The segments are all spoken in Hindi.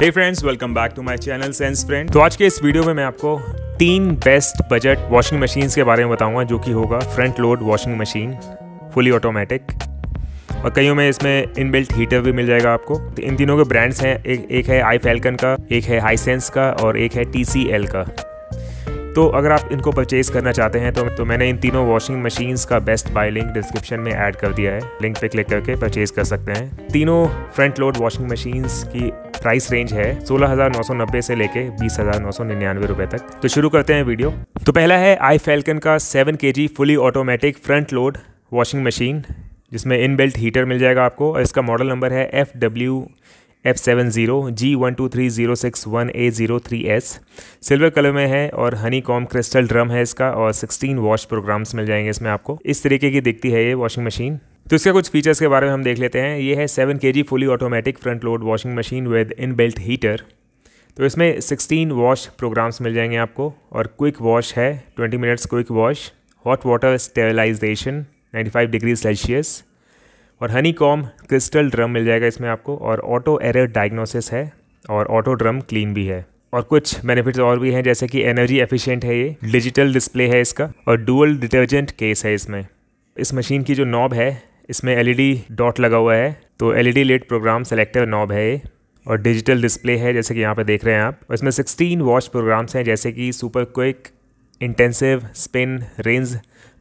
Hey friends, welcome back to my channel sense friend. तो आज के इस वीडियो में मैं आपको 3 बेस्ट बजट वॉशिंग मशीन्स के बारे में बताऊंगा, जो कि होगा front load washing machine, fully automatic, और कईयों में इसमें इनबिल्ट हीटर भी मिल जाएगा आपको। तो इन तीनों के ब्रांड्स हैं, एक है iFFALCON का, एक है हाईसेंस का और एक है TCL का। तो अगर आप इनको परचेज़ करना चाहते हैं तो मैंने इन तीनों वॉशिंग मशीन्स का बेस्ट बाय लिंक डिस्क्रिप्शन में ऐड कर दिया है। लिंक पे क्लिक करके परचेज़ कर सकते हैं। तीनों फ्रंट लोड वॉशिंग मशीन्स की प्राइस रेंज है 16,990 से लेके 20,999 रुपए तक। तो शुरू करते हैं वीडियो। तो पहला है iFFALCON का 7 kg fully automatic front load washing machine, जिसमें इनबिल्ट हीटर मिल जाएगा आपको। और इसका मॉडल नंबर है FW F70G123061803S। सिल्वर कलर में है और हनी कॉम क्रिस्टल ड्रम है इसका, और 16 वॉश प्रोग्राम्स मिल जाएंगे इसमें आपको। इस तरीके की दिखती है ये वॉशिंग मशीन। तो इसके कुछ फीचर्स के बारे में हम देख लेते हैं। ये है 7 kg fully automatic front load washing machine with inbuilt heater. तो इसमें 16 वॉश प्रोग्राम्स मिल जाएंगे आपको, और क्विक वॉश है 20 minutes quick wash, hot water sterilisation 95 degree Celsius, और हनी कॉम क्रिस्टल ड्रम मिल जाएगा इसमें आपको, और ऑटो एरर डायग्नोसिस है और ऑटो ड्रम क्लीन भी है। और कुछ बेनिफिट्स और भी हैं, जैसे कि एनर्जी एफिशिएंट है ये, डिजिटल डिस्प्ले है इसका, और डुअल डिटर्जेंट केस है इसमें। इस मशीन की जो नॉब है, इसमें LED डॉट लगा हुआ है, तो LED lit programme selector knob है ये, और डिजिटल डिस्प्ले है जैसे कि यहाँ पर देख रहे हैं आप। और इसमें 16 वॉश प्रोग्राम्स हैं, जैसे कि super quick, intensive, spin, rinse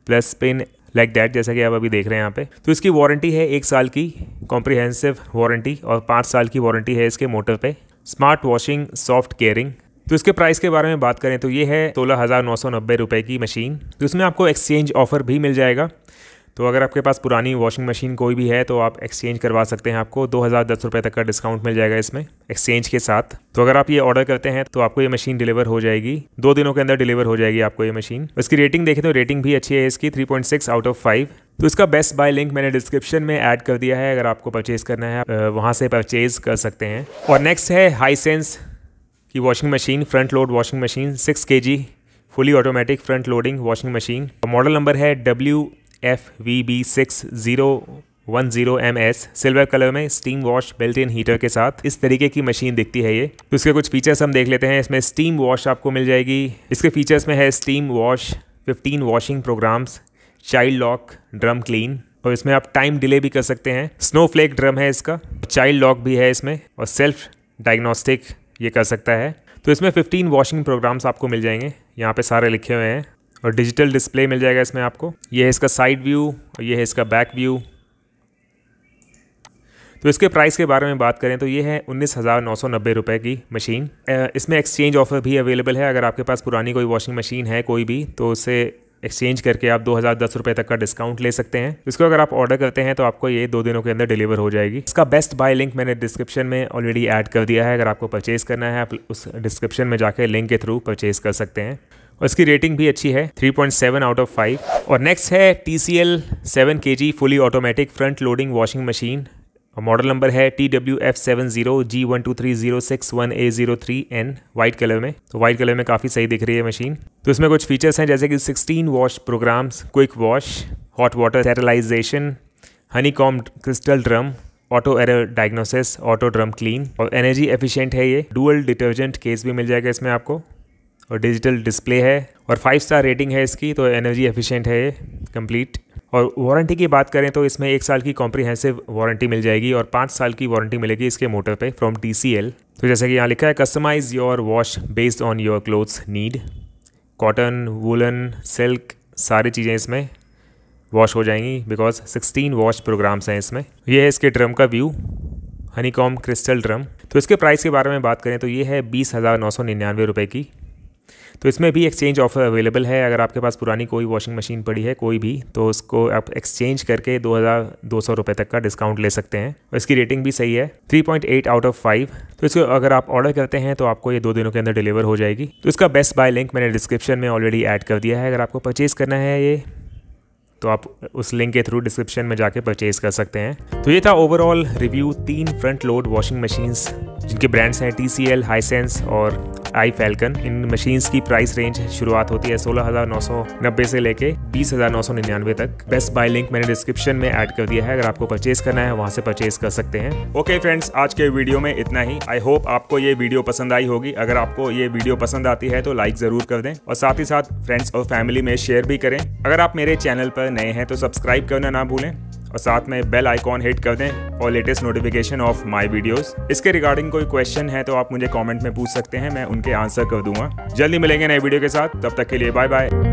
plus spin, like that, जैसा कि आप अभी देख रहे हैं यहाँ पे। तो इसकी वारंटी है 1 साल की कॉम्प्रिहेंसिव वारंटी, और 5 साल की वारंटी है इसके मोटर पे। Smart washing, soft caring. तो इसके प्राइस के बारे में बात करें तो ये है 16,990 रुपये की मशीन। तो इसमें आपको एक्सचेंज ऑफर भी मिल जाएगा। तो अगर आपके पास पुरानी वॉशिंग मशीन कोई भी है तो आप एक्सचेंज करवा सकते हैं। आपको 2,010 रुपये तक का डिस्काउंट मिल जाएगा इसमें एक्सचेंज के साथ। तो अगर आप ये ऑर्डर करते हैं तो आपको ये मशीन डिलीवर हो जाएगी, 2 दिनों के अंदर डिलीवर हो जाएगी आपको ये मशीन। इसकी रेटिंग देखें तो रेटिंग भी अच्छी है इसकी, 3.6/5। तो इसका बेस्ट बाय लिंक मैंने डिस्क्रिप्शन में ऐड कर दिया है, अगर आपको परचेज़ करना है वहाँ से परचेज़ कर सकते हैं। और नेक्स्ट है हाईसेंस की washing machine, front load washing machine, 6 kg fully automatic front loading washing machine. Model number है WFVB6010MS, सिल्वर कलर में, steam wash built in heater के साथ। इस तरीके की मशीन दिखती है ये। तो इसके कुछ फीचर्स हम देख लेते हैं। इसमें स्टीम वॉश आपको मिल जाएगी। इसके फीचर्स में है steam wash, 15 washing programmes, child lock, drum clean, और इसमें आप टाइम डिले भी कर सकते हैं। स्नोफ्लेक ड्रम है इसका, चाइल्ड लॉक भी है इसमें, और सेल्फ डायग्नोस्टिक ये कर सकता है। तो इसमें 15 वॉशिंग प्रोग्राम्स आपको मिल जाएंगे, यहाँ पर सारे लिखे हुए हैं, और डिजिटल डिस्प्ले मिल जाएगा इसमें आपको। ये है इसका साइड व्यू और ये है इसका बैक व्यू। तो इसके प्राइस के बारे में बात करें तो ये है 19,990 रुपये की मशीन। इसमें एक्सचेंज ऑफ़र भी अवेलेबल है। अगर आपके पास पुरानी कोई वॉशिंग मशीन है कोई भी, तो उससे एक्सचेंज करके आप 2,010 रुपये तक का डिस्काउंट ले सकते हैं। इसको अगर आप ऑर्डर करते हैं तो आपको ये 2 दिनों के अंदर डिलीवर हो जाएगी। इसका बेस्ट बाय लिंक मैंने डिस्क्रिप्शन में ऑलरेडी ऐड कर दिया है। अगर आपको परचेज़ करना है, आप उस डिस्क्रिप्शन में जाकर लिंक के थ्रू परचेज़ कर सकते हैं। और इसकी रेटिंग भी अच्छी है, 3.7/5। और नेक्स्ट है TCL 7 kg fully automatic front loading washing machine, और मॉडल नंबर है TWF70G123061803N, वाइट कलर में। तो वाइट कलर में काफ़ी सही दिख रही है मशीन। तो इसमें कुछ फीचर्स हैं, जैसे कि 16 wash programmes, quick wash, hot water sterilisation, honeycomb crystal drum, auto error diagnosis, auto drum clean, और एनर्जी एफिशिएंट है ये। डुअल डिटर्जेंट केस भी मिल जाएगा इसमें आपको, और डिजिटल डिस्प्ले है, और 5 स्टार रेटिंग है इसकी, तो एनर्जी एफिशिएंट है ये कंप्लीट। और वारंटी की बात करें तो इसमें 1 साल की कॉम्प्रिहेंसिव वारंटी मिल जाएगी, और 5 साल की वारंटी मिलेगी इसके मोटर पे फ्रॉम TCL। तो जैसे कि यहाँ लिखा है, customise your wash based on your clothes need, cotton, woollen, silk, सारी चीज़ें इसमें वॉश हो जाएंगी, बिकॉज 16 वॉश प्रोग्राम्स हैं इसमें। यह है इसके ड्रम का व्यू, हनीकॉम क्रिस्टल ड्रम। तो इसके प्राइस के बारे में बात करें तो ये है 20,999 रुपये की। तो इसमें भी एक्सचेंज ऑफ़र अवेलेबल है। अगर आपके पास पुरानी कोई वॉशिंग मशीन पड़ी है कोई भी, तो उसको आप एक्सचेंज करके 2,200 रुपये तक का डिस्काउंट ले सकते हैं। और इसकी रेटिंग भी सही है, 3.8/5। तो इसको अगर आप ऑर्डर करते हैं तो आपको ये 2 दिनों के अंदर डिलीवर हो जाएगी। तो इसका बेस्ट बाय लिंक मैंने डिस्क्रिप्शन में ऑलरेडी ऐड कर दिया है। अगर आपको परचेज़ करना है ये, तो आप उस लिंक के थ्रू डिस्क्रिप्शन में जाके परचेज़ कर सकते हैं। तो ये था overall review 3 front load washing machines, जिनके ब्रांड्स हैं TCL, हाईसेंस और iFFALCON। इन मशीन्स की प्राइस रेंज शुरुआत होती है 16,990 से लेके 20,999 तक। बेस्ट बाय लिंक मैंने डिस्क्रिप्शन में ऐड कर दिया है, अगर आपको परचेज करना है वहां से परचेज कर सकते हैं। ओके फ्रेंड्स, आज के वीडियो में इतना ही। आई होप आपको ये वीडियो पसंद आई होगी। अगर आपको ये वीडियो पसंद आती है तो लाइक जरूर कर दें और साथ ही साथ फ्रेंड्स और फैमिली में शेयर भी करें। अगर आप मेरे चैनल पर नए हैं तो सब्सक्राइब करना ना भूलें और साथ में बेल आइकॉन हिट कर दें और latest notification of my videos. इसके रिगार्डिंग कोई क्वेश्चन है तो आप मुझे कमेंट में पूछ सकते हैं, मैं उनके आंसर कर दूंगा। जल्दी मिलेंगे नए वीडियो के साथ, तब तक के लिए बाय बाय।